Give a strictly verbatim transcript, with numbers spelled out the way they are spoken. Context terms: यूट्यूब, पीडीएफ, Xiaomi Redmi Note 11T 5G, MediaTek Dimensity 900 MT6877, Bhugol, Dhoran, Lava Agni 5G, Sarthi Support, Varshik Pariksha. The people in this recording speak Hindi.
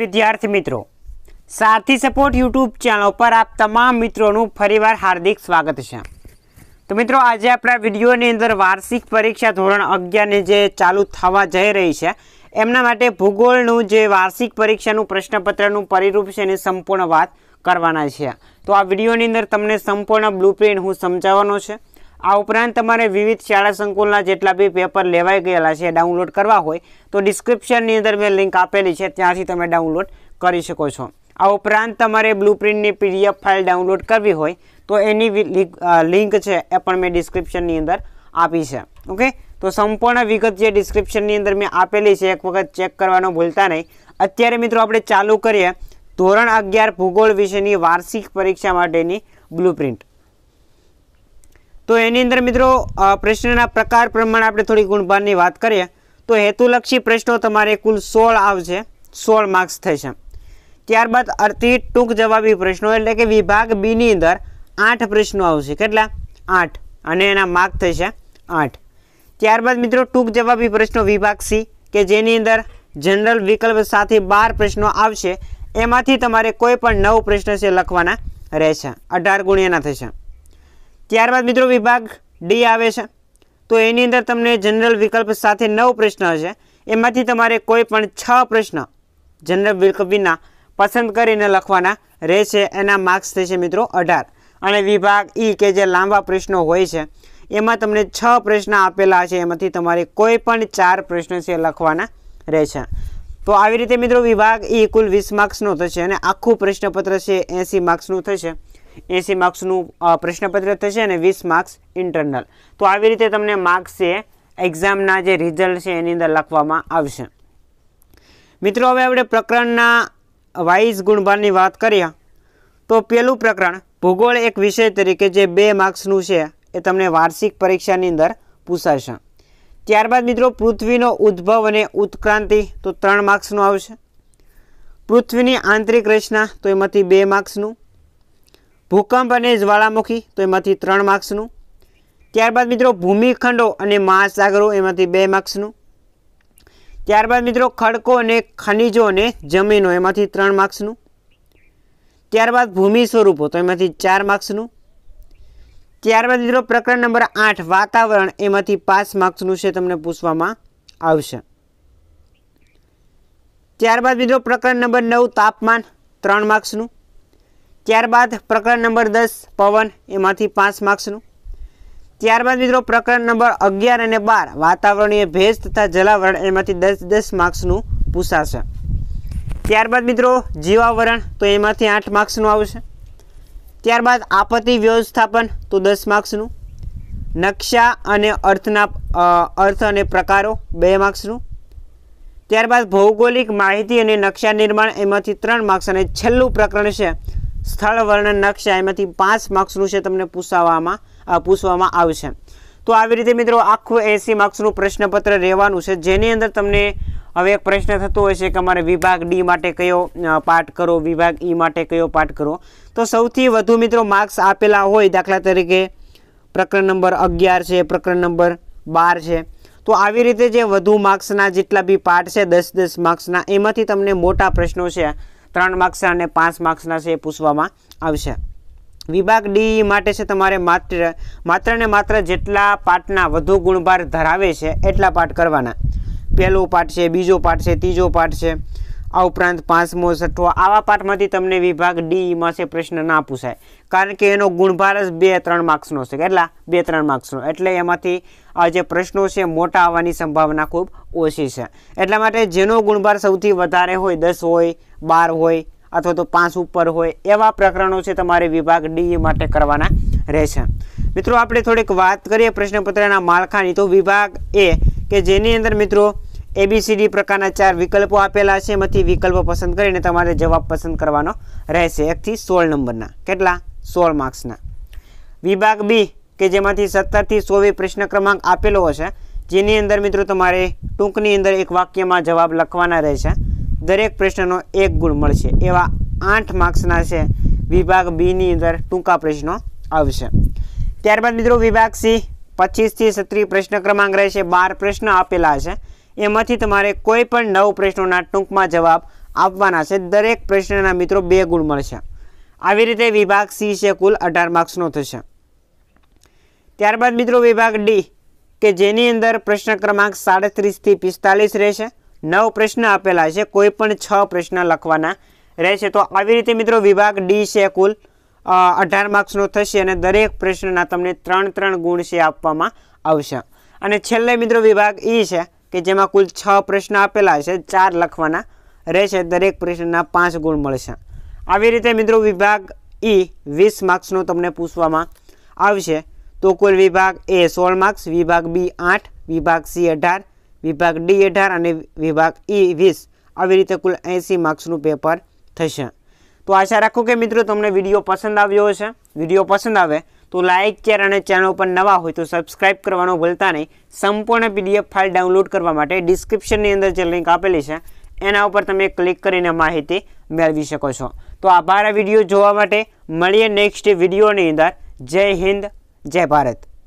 विद्यार्थी मित्रों, साथी सपोर्ट यूट्यूब चैनल पर आप तमाम मित्रों फरीवार हार्दिक स्वागत है। तो मित्रों आज आप विडियो अंदर वार्षिक परीक्षा धोरण अगियार ने जे चालू थवा जई रही है एमना माटे भूगोलनु जे वार्षिक परीक्षानु प्रश्नपत्रनु परिरूप छे एनी संपूर्ण बात करवाना छे। तो आ विडियो अंदर तमने संपूर्ण ब्लूप्रिंट हूँ समझावानो छे। आ उपरांत तमारे विविध शाला संकुलना जेटला भी पेपर लेवाई गयेला छे डाउनलॉड करवा होय तो डिस्क्रिप्शननी अंदर मैं लिंक आपेली छे, त्यांथी तमे डाउनलॉड करी शको छो। आ उपरांत तमारे ब्लूप्रिंटनी पीडीएफ फाइल डाउनलॉड करवी होय तो एनी लिंक छे ए पण मैं डिस्क्रिप्शननी अंदर आपी छे। ओके, तो संपूर्ण विगत जे डिस्क्रिप्शननी अंदर मैं आपेली छे एक वखत चेक करवानो भूलता नहीं। अत्यारे मित्रों आपणे चालू करीए धोरण अगियार भूगोल विषयनी वार्षिक परीक्षा माटेनी ब्लूप्रिंट। तो एनी अंदर मित्रों प्रश्नना प्रकार प्रमाण आपणे थोड़ी गुणभारनी वात करीए तो हेतुलक्षी प्रश्नों तमारे कुल सोल आवशे, सोल मार्क्स थशे। त्यारबाद अति टूंक जवाबी प्रश्नों एटले के विभाग बी नी अंदर आठ प्रश्नों आवशे, केटला आठ, अने एना मार्क्स थशे आठ। त्यारबाद मित्रों टूंक जवाबी प्रश्नों विभाग सी के जेनी अंदर जनरल विकल्प साथे बार प्रश्नों आवशे, एमांथी तमारे कोई पण नव प्रश्न छे लखवाना रहेशे, अठार गुणियाना थशे। त्यारबाद मित्रों विभाग डी आवे छे तो एनी अंदर तमने जनरल विकल्प साथे नौ प्रश्न हशे, एमांथी तमारे कोई पण छ प्रश्न जनरल विकल्प विना पसंद करीने लखवाना रहेशे, एना मार्क्स थशे मित्रों अठार। अने विभाग ई के जे लांबा प्रश्नो होय छे एमां तमने छ प्रश्न आपेला हशे, एमांथी तमारे कोई पण चार प्रश्न छे लखवाना रहेशे। तो आवी रीते मित्रों विभाग ई कुल वीस मार्क्सनो थशे अने आखुं प्रश्नपत्र छे एंशी मार्क्सनुं थशे, एसी मार्क्सनु प्रश्नपत्र थशे अने वीस मार्क्स इंटरनल। तो आवी रीते तमने मार्क्स छे एक्जामना जे रिजल्ट छे एनी अंदर લખવામાં આવશે। મિત્રો હવે આપણે પ્રકરણના વાઇઝ ગુણભારની વાત કરીએ તો પહેલું પ્રકરણ ભૂગોળ એક વિષય તરીકે જે બે માર્ક્સનું છે એ તમને વાર્ષિક પરીક્ષાની અંદર પૂછાશે। ત્યારબાદ મિત્રો પૃથ્વીનો ઉદ્ભવ અને ઉત્ક્રાંતિ તો ત્રણ માર્ક્સનું આવશે। પૃથ્વીની આંતરિક રચના તો એમાંથી બે માર્ક્સનું। भूकंप अने ज्वालामुखी तो एमांथी त्रण मार्क्सनु। त्यारबाद मित्रों भूमिखंडो अने महासागरो एमांथी बे मार्क्सनु। त्यारबाद मित्रों खड़को अने खनिजो अने जमीनो एमांथी त्रण मार्क्सनु। त्यारबाद भूमि स्वरूपो तो एमांथी चार मार्क्सनु। त्यारबाद मित्रों प्रकरण नंबर आठ वातावरण एमांथी पांच मार्क्सनु छे, तमने पूछवामां आवशे। त्यारबाद मित्रों प्रकरण नंबर नौ तापमान त्रण मार्क्सनु। त्यारबाद प्रकरण नंबर दस पवन एमांथी पांच मार्क्सनु। त्यारबाद मित्रों प्रकरण नंबर अगियार अने बार वातावरणीय भेज तथा जलावरण एमांथी दस दस मार्क्सनु पूछाशे। त्यारबाद मित्रों जीवावरण तो एमांथी आठ मार्क्सनु आवशे। त्यारबाद आपत्ति व्यवस्थापन तो दस मार्क्सनु। नक्शा अने अर्थना अर्थ अने प्रकारों बे मार्क्सनु। त्यारबाद भौगोलिक माहिती अने नक्शा निर्माण एमांथी त्रण मार्क्स अने छेल्लुं प्रकरण छे स्थल वर्णन नक्शा एमांथी पांच मार्क्सनु छे, तमने पूछावामां पूछवामां आवशे। तो आ रीते मित्रों आखुं एसी मार्क्सनु प्रश्नपत्र रहेवानुं छे, जेनी अंदर तमने हवे एक प्रश्न थतो होय छे के अमारे विभाग डी माटे कयो पाठ करो, विभाग ई माटे कयो पाठ करो। तो सौथी वधु मित्रों मार्क्स आपेला होय दाखला तरीके प्रकरण नंबर अगियार छे, प्रकरण नंबर बार छे, तो આવી રીતે જે વધુ માર્ક્સના જેટલા બી પાઠ છે દસ દસ માર્ક્સના એમાંથી તમને મોટા પ્રશ્નો છે ત્રણ માર્ક્સના અને પાંચ માર્ક્સના છે એ પૂછવામાં આવશે। વિભાગ ડી માટે છે તમારે માત્ર માત્ર ને માત્ર જેટલા પાઠના વધુ ગુણભાર ધરાવે છે એટલા પાઠ કરવાના। પહેલો પાઠ છે, બીજો પાઠ છે, ત્રીજો પાઠ છે, આ ઉપરાંત પાંચમો છઠ્ઠો આવા પાઠમાંથી તમને વિભાગ ડી માં છે પ્રશ્ન ના પૂછાય, કારણ કે એનો ગુણભાર જ બે ત્રણ માર્ક્સનો છે, કેટલા બે ત્રણ માર્ક્સનો, એટલે એમાંથી आज प्रश्नों से मोटा आवानी संभावना खूब ओछी है। एटला माटे जेनो गुणभार सौथी वधारे होय दस होय बार होय अथवा तो पांच उपर होय एवा प्रकरणों से तमारे विभाग डी माटे करवाना रहेशे। मित्रों आपणे थोड़ीक वात करीए प्रश्नपत्रना माळखानी तो विभाग ए के जेनी अंदर मित्रों ए बी सी डी प्रकारना चार विकल्पो आपेला छे, एमांथी विकल्पो पसंद करीने तमारे जवाब पसंद करवानो रहेशे एक थी सोल नंबरना, केटला सोल मार्क्सना। विभाग बी के जेमांथी सत्तर थी सोवी प्रश्न क्रमांक आपेलो हशे, जेनी अंदर मित्रों तमारे टूंकनी अंदर एक वाक्यमां जवाब लखवाना रहेशे, दरेक प्रश्ननो एक गुण मळशे, एवा आठ मार्क्सना छे विभाग बी नी अंदर टूंका प्रश्नो आवशे। त्यारबाद मित्रों विभाग सी पच्चीस थी सत्तरी प्रश्न क्रमांक रहेशे, बार प्रश्न आपेला हशे, एमांथी तमारे कोई पण नव प्रश्नोना टूंकमां जवाब आपवाना छे। दरेक प्रश्नना मित्रों बे गुण मळशे। आवी रीते विभाग सी छे कुल अठार मार्क्सनो थशे। त्यारबाद मित्रों विभाग डी के जेनी अंदर प्रश्न क्रमांक साड़ीस थी पिस्तालीस रहेशे। नौ प्रश्न आपेला छे, कोईपण छ प्रश्न लखवाना रहेशे। तो आवी रीते मित्रों विभाग डी छे कुल अठार मार्क्सनो थशे अने दरेक प्रश्नना तमने त्रण त्रण गुण छे आपवामां आवशे। अने छेल्ले मित्रों विभाग ई छे के जेमां कुल छ प्रश्न आपेला छे, चार लखवाना रहेशे, दरेक प्रश्नना पांच गुण मळशे। आवी रीते मित्रों विभाग ई वीस मार्क्सनो तमने पूछवामां आवशे। तो कुल विभाग ए सोल मार्क्स, विभाग बी आठ, विभाग सी अठार, विभाग डी अठार और विभाग ई वीस, आ रीते कुल एसी मार्क्सनु पेपर थशे। तो आशा राखूँ कि मित्रों तमने विडियो पसंद आव्यो हशे। विडियो पसंद आवे तो लाइक शेर और चैनल पर नवा हो तो सब्सक्राइब करवानो भूलता नहीं। संपूर्ण पीडीएफ फाइल डाउनलॉड करवा माटे डिस्क्रिप्शननी अंदर जे लिंक आपेली छे एना उपर तमे क्लिक करीने माहिती मेळवी शको छो। तो आभार। आ विडियो जोवा माटे मळीए नेक्स्ट विडियोनी अंदर। जय हिंद, जय भारत।